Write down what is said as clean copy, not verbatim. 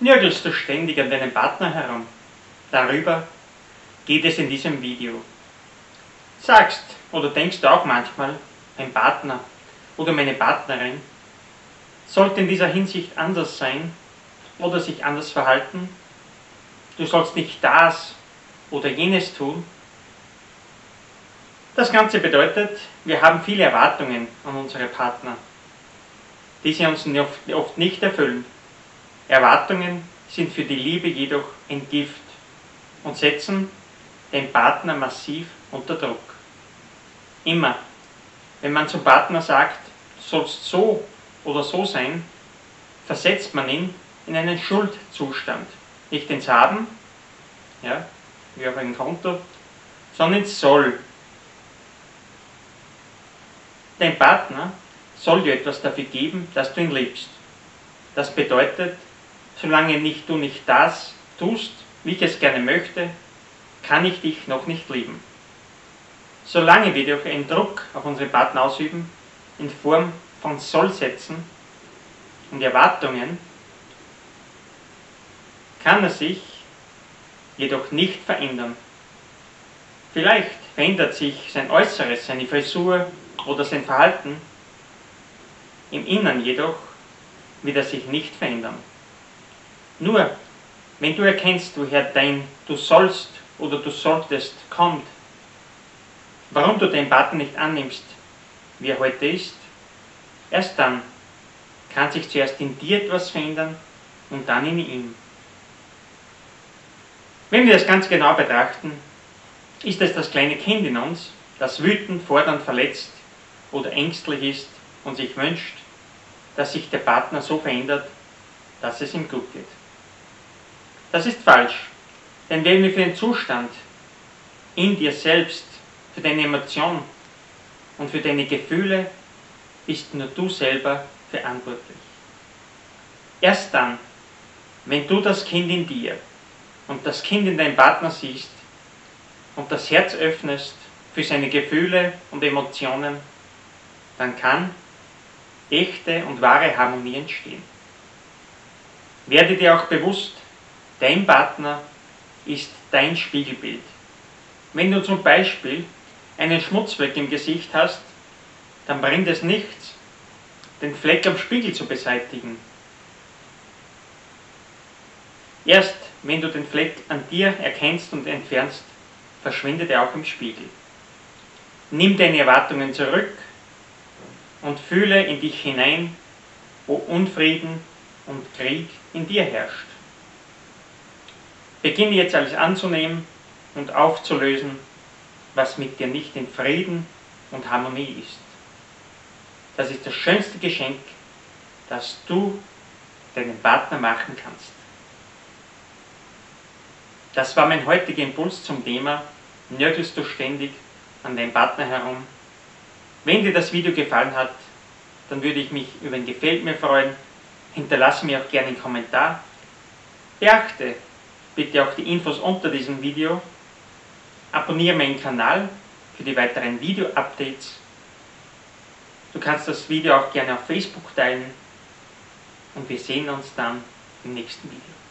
Nörgelst du ständig an deinem Partner herum? Darüber geht es in diesem Video. Sagst oder denkst du auch manchmal, mein Partner oder meine Partnerin sollte in dieser Hinsicht anders sein oder sich anders verhalten? Du sollst nicht das oder jenes tun? Das Ganze bedeutet, wir haben viele Erwartungen an unsere Partner, die sie uns oft nicht erfüllen. Erwartungen sind für die Liebe jedoch ein Gift und setzen den Partner massiv unter Druck. Immer, wenn man zum Partner sagt, du sollst so oder so sein, versetzt man ihn in einen Schuldzustand. Nicht ins Haben, ja, wie auf einem Konto, sondern ins Soll. Dein Partner soll dir etwas dafür geben, dass du ihn liebst. Das bedeutet, solange du nicht das tust, wie ich es gerne möchte, kann ich dich noch nicht lieben. Solange wir durch einen Druck auf unsere Partner ausüben, in Form von Sollsätzen und Erwartungen, kann er sich jedoch nicht verändern. Vielleicht verändert sich sein Äußeres, seine Frisur oder sein Verhalten, im Innern jedoch wird er sich nicht verändern. Nur, wenn du erkennst, woher dein Du sollst oder Du solltest kommt, warum du deinen Partner nicht annimmst, wie er heute ist, erst dann kann sich zuerst in dir etwas verändern und dann in ihm. Wenn wir das ganz genau betrachten, ist es das kleine Kind in uns, das wütend, fordernd, verletzt oder ängstlich ist und sich wünscht, dass sich der Partner so verändert, dass es ihm gut geht. Das ist falsch, denn wenn wir für den Zustand in dir selbst, für deine Emotionen und für deine Gefühle bist nur du selber verantwortlich. Erst dann, wenn du das Kind in dir und das Kind in deinem Partner siehst und das Herz öffnest für seine Gefühle und Emotionen, dann kann echte und wahre Harmonie entstehen. Werde dir auch bewusst, dein Partner ist dein Spiegelbild. Wenn du zum Beispiel einen Schmutzfleck im Gesicht hast, dann bringt es nichts, den Fleck am Spiegel zu beseitigen. Erst wenn du den Fleck an dir erkennst und entfernst, verschwindet er auch im Spiegel. Nimm deine Erwartungen zurück und fühle in dich hinein, wo Unfrieden und Krieg in dir herrscht. Beginne jetzt alles anzunehmen und aufzulösen, was mit dir nicht in Frieden und Harmonie ist. Das ist das schönste Geschenk, das du deinem Partner machen kannst. Das war mein heutiger Impuls zum Thema, nörgelst du ständig an deinem Partner herum? Wenn dir das Video gefallen hat, dann würde ich mich über ein Gefällt mir freuen. Hinterlasse mir auch gerne einen Kommentar. Beachte bitte auch die Infos unter diesem Video. Abonniere meinen Kanal für die weiteren Video-Updates. Du kannst das Video auch gerne auf Facebook teilen. Und wir sehen uns dann im nächsten Video.